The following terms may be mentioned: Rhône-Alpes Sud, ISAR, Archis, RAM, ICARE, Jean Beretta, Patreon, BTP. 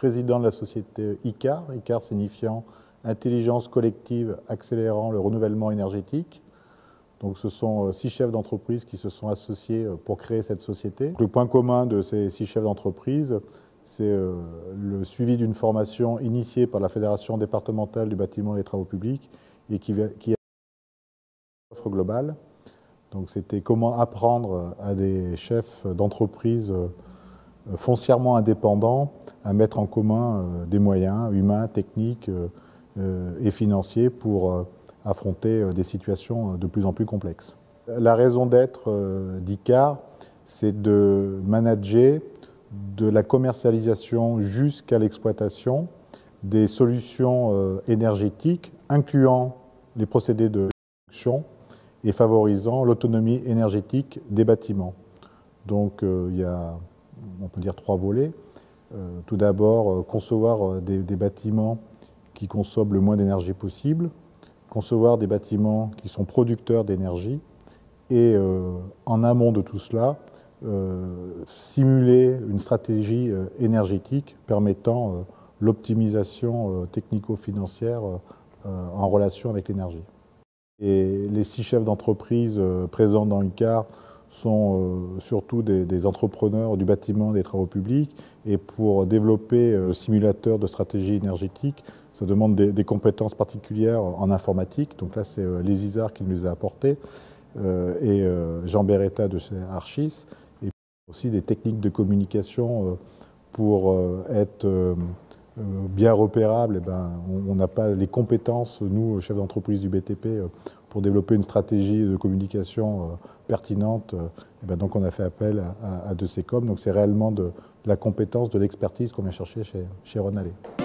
président de la société ICARE, ICARE signifiant Intelligence collective accélérant le renouvellement énergétique. Donc ce sont 6 chefs d'entreprise qui se sont associés pour créer cette société. Donc, le point commun de ces 6 chefs d'entreprise, c'est le suivi d'une formation initiée par la Fédération départementale du bâtiment et des travaux publics et qui a une offre globale. Donc c'était comment apprendre à des chefs d'entreprise foncièrement indépendants à mettre en commun des moyens humains, techniques et financiers pour affronter des situations de plus en plus complexes. La raison d'être d'ICARE, c'est de manager de la commercialisation jusqu'à l'exploitation des solutions énergétiques, incluant les procédés de production et favorisant l'autonomie énergétique des bâtiments. Donc il y a, on peut dire, 3 volets. Tout d'abord, concevoir des bâtiments qui consomment le moins d'énergie possible, concevoir des bâtiments qui sont producteurs d'énergie et en amont de tout cela, simuler une stratégie énergétique permettant l'optimisation technico-financière en relation avec l'énergie. Et les 6 chefs d'entreprise présents dans ICARE sont surtout des entrepreneurs du bâtiment, des travaux publics. Et pour développer le simulateur de stratégie énergétique, ça demande des compétences particulières en informatique. Donc là, c'est les ISAR qui nous les a apportées, et Jean Beretta de chez Archis. Et puis aussi des techniques de communication pour être bien repérable. Eh ben, on n'a pas les compétences, nous, chefs d'entreprise du BTP, pour développer une stratégie de communication pertinente. Et ben donc on a fait appel à de ces coms. Donc c'est réellement de la compétence, de l'expertise qu'on vient chercher chez Rhône-Alpes.